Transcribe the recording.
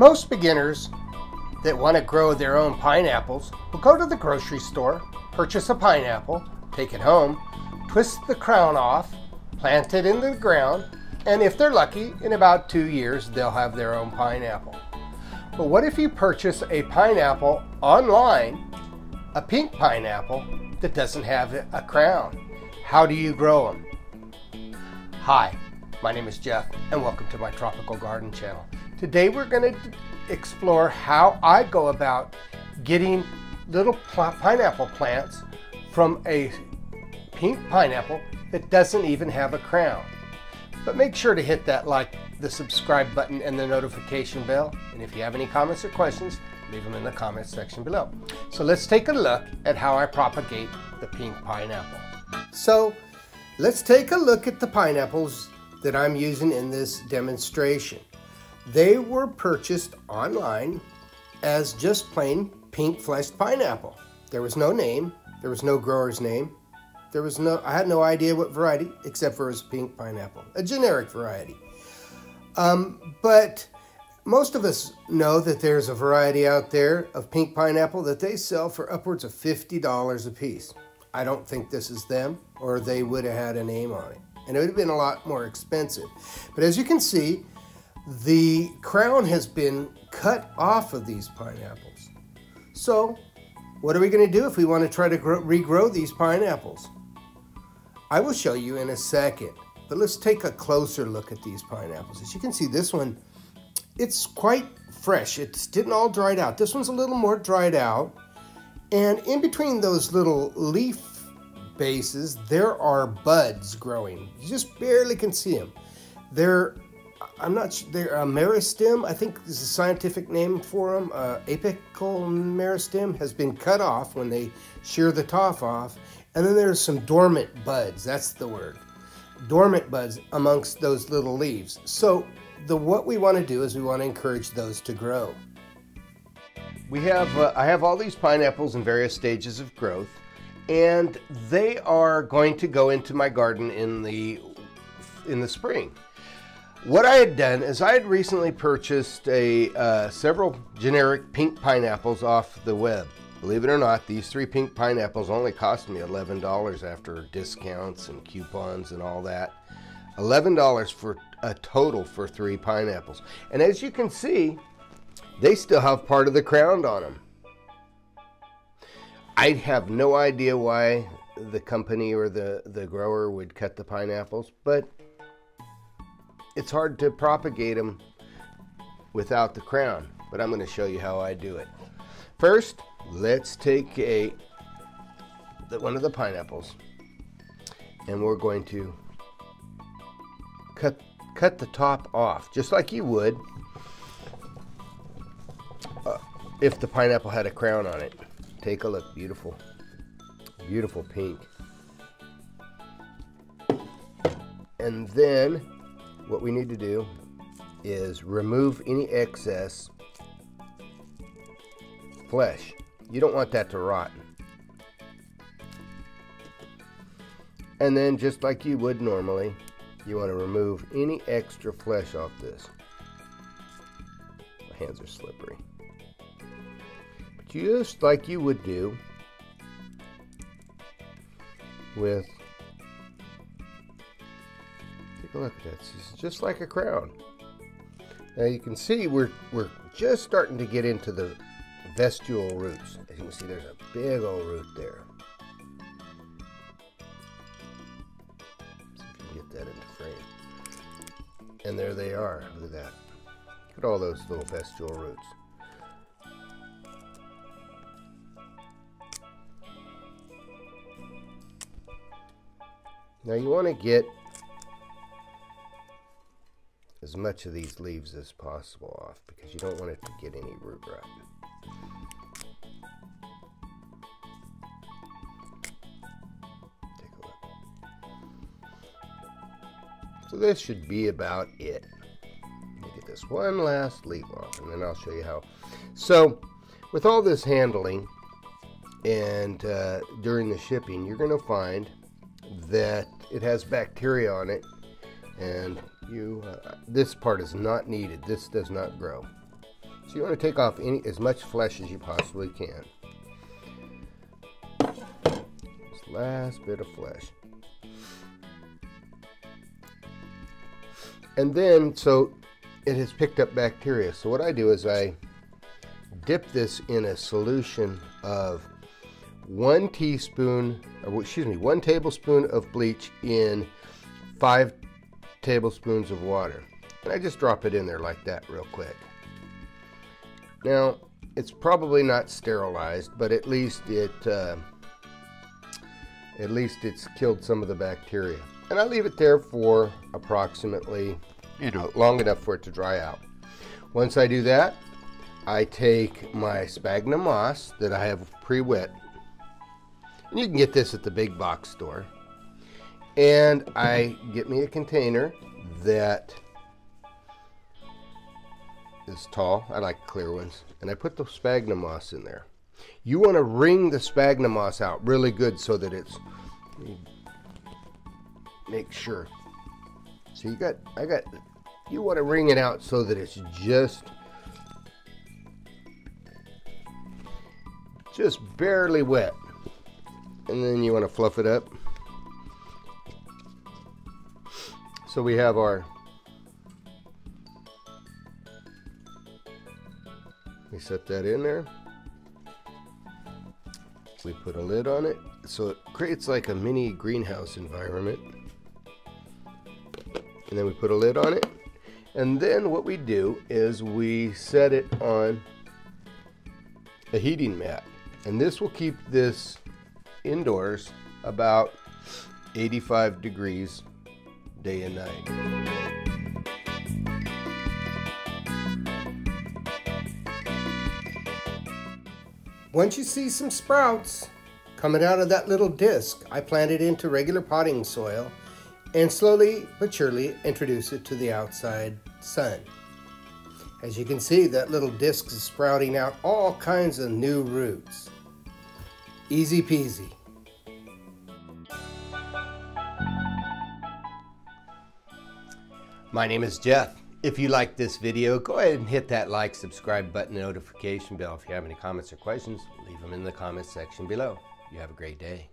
Most beginners that want to grow their own pineapples will go to the grocery store, purchase a pineapple, take it home, twist the crown off, plant it into the ground, and if they're lucky, in about 2 years, they'll have their own pineapple. But what if you purchase a pineapple online, a pink pineapple that doesn't have a crown? How do you grow them? Hi, my name is Jeff, and welcome to my Tropical Garden Channel. Today we're going to explore how I go about getting little pineapple plants from a pink pineapple that doesn't even have a crown. But make sure to hit that like, the subscribe button, and the notification bell. And if you have any comments or questions, leave them in the comments section below. So let's take a look at how I propagate the pink pineapple. So let's take a look at the pineapples that I'm using in this demonstration. They were purchased online as just plain pink fleshed pineapple. There was no name, there was no grower's name, I had no idea what variety, except for it was pink pineapple, a generic variety. But most of us know that there's a variety out there of pink pineapple that they sell for upwards of $50 a piece. I don't think this is them, or they would have had a name on it, and it would have been a lot more expensive. But as you can see, the crown has been cut off of these pineapples. So what are we going to do if we want to try to regrow these pineapples? I will show you in a second, but let's take a closer look at these pineapples. As you can see, this one, it's quite fresh. It didn't all dried out. This one's a little more dried out. And in between those little leaf bases, there are buds growing. You just barely can see them. They're a meristem, I think is the scientific name for them. Apical meristem has been cut off when they shear the top off. And then there's some dormant buds, that's the word. Dormant buds amongst those little leaves. So what we want to do is we want to encourage those to grow. I have all these pineapples in various stages of growth, and they are going to go into my garden in the spring. What I had done is I had recently purchased several generic pink pineapples off the web. Believe it or not, these three pink pineapples only cost me $11 after discounts and coupons and all that. $11 for a total for three pineapples. And as you can see, they still have part of the crown on them. I have no idea why the company or the grower would cut the pineapples, but it's hard to propagate them without the crown, but I'm going to show you how I do it. First, let's take one of the pineapples, and we're going to cut the top off, just like you would if the pineapple had a crown on it. Take a look, beautiful, beautiful pink. And then what we need to do is remove any excess flesh. You don't want that to rot. And then just like you would normally, you want to remove any extra flesh off this. My hands are slippery. Just like you would do with, take a look at this. It's just like a crown. Now you can see we're just starting to get into the vestigial roots. As you can see, there's a big old root there. See if you can get that into frame. And there they are. Look at that. Look at all those little vestigial roots. Now you want to get as much of these leaves as possible off, because you don't want it to get any root rot. Take a look. So this should be about it. Let me get this one last leaf off, and then I'll show you how. So with all this handling and during the shipping, you're going to find that it has bacteria on it, and this part is not needed. This does not grow. So you want to take off as much flesh as you possibly can. This last bit of flesh. And then, so it has picked up bacteria. So what I do is I dip this in a solution of 1 tablespoon of bleach in 5 tablespoons of water. And I just drop it in there like that real quick. Now, it's probably not sterilized, but at least it's killed some of the bacteria. And I leave it there for approximately, long enough for it to dry out. Once I do that, I take my sphagnum moss that I have pre-wet, and you can get this at the big box store, and I get me a container that is tall. I like clear ones, and I put the sphagnum moss in there. You want to wring the sphagnum moss out really good so that it's, make sure. So you want to wring it out so that it's just barely wet. And then you want to fluff it up. So we have our, we set that in there. We put a lid on it. So it creates like a mini greenhouse environment. And then we put a lid on it. And then what we do is we set it on a heating mat. And this will keep this indoors about 85 degrees day and night. Once you see some sprouts coming out of that little disc, I plant it into regular potting soil and slowly but surely introduce it to the outside sun. As you can see, that little disc is sprouting out all kinds of new roots. Easy peasy. My name is Jeff. If you like this video, go ahead and hit that like, subscribe button, notification bell. If you have any comments or questions, leave them in the comments section below. You have a great day.